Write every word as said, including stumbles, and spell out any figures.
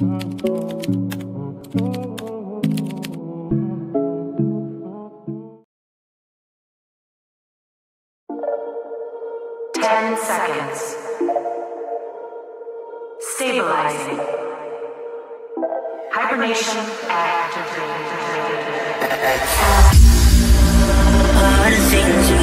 Ten seconds. Stabilizing. Hibernation activated. All the things you